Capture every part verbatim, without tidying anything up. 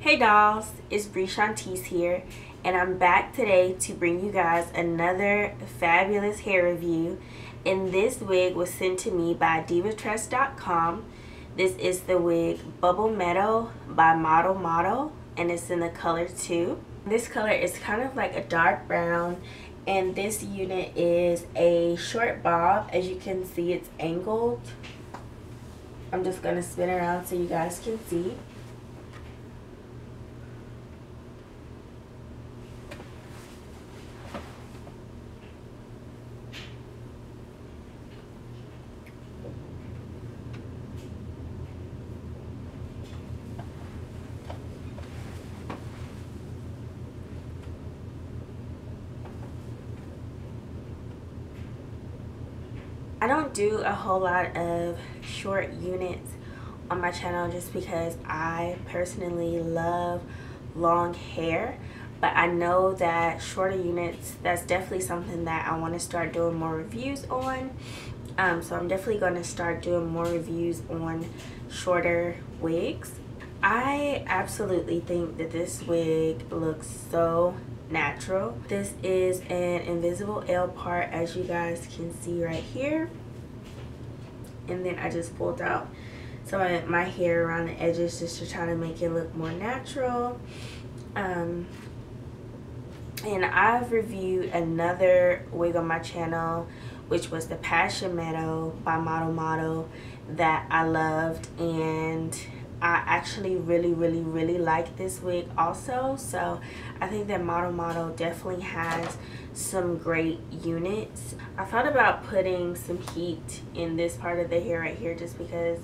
Hey dolls, it's Bri Shaantice here, and I'm back today to bring you guys another fabulous hair review. And this wig was sent to me by divatress dot com. This is the wig Bubble Meadow by Model Model, and it's in the color two. This color is kind of like a dark brown, and this unit is a short bob. As you can see, it's angled. I'm just going to spin around so you guys can see. I don't do a whole lot of short units on my channel just because I personally love long hair, but I know that shorter units, that's definitely something that I want to start doing more reviews on. Um, so I'm definitely going to start doing more reviews on shorter wigs. I absolutely think that this wig looks so natural. This is an invisible L part, as you guys can see right here, and then I just pulled out some of my hair around the edges just to try to make it look more natural. Um, and I've reviewed another wig on my channel, which was the Passion Meadow by Model Model, that I loved, and I actually really really really like this wig also. So I think that Model Model definitely has some great units. I thought about putting some heat in this part of the hair right here just because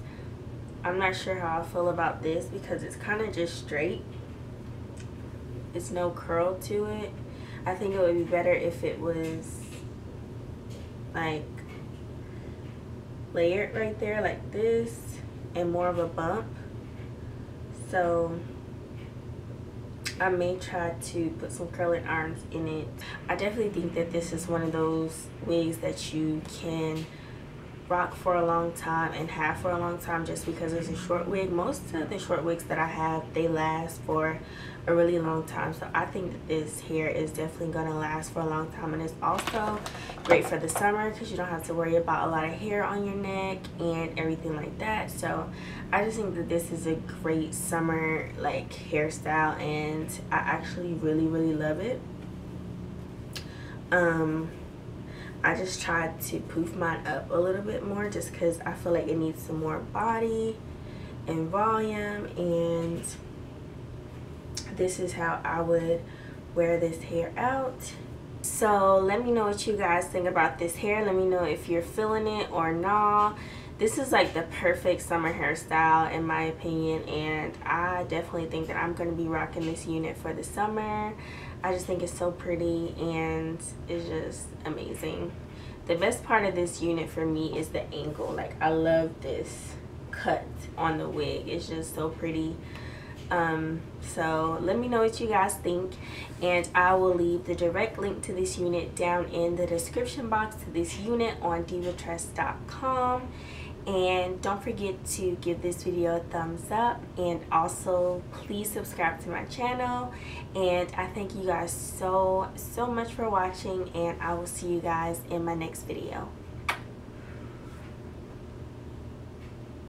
I'm not sure how I feel about this, because it's kind of just straight. It's no curl to it. I think it would be better if it was like layered right there like this and more of a bump. So I may try to put some curling irons in it. I definitely think that this is one of those wigs that you can rock for a long time and have for a long time just because it's a short wig. Most of the short wigs that I have, they last for a really long time, so I think that this hair is definitely gonna last for a long time. And it's also great for the summer because you don't have to worry about a lot of hair on your neck and everything like that. So I just think that this is a great summer like hairstyle, and I actually really really love it. um I just tried to poof mine up a little bit more just because I feel like it needs some more body and volume, and this is how I would wear this hair out. So let me know what you guys think about this hair. Let me know if you're feeling it or not. This is like the perfect summer hairstyle in my opinion, and I definitely think that I'm going to be rocking this unit for the summer. I just think it's so pretty and it's just amazing. The best part of this unit for me is the angle. Like, I love this cut on the wig. It's just so pretty. Um, so let me know what you guys think, and I will leave the direct link to this unit down in the description box to this unit on divatress dot com. And don't forget to give this video a thumbs up, and also please subscribe to my channel. And I thank you guys so so much for watching, and I will see you guys in my next video.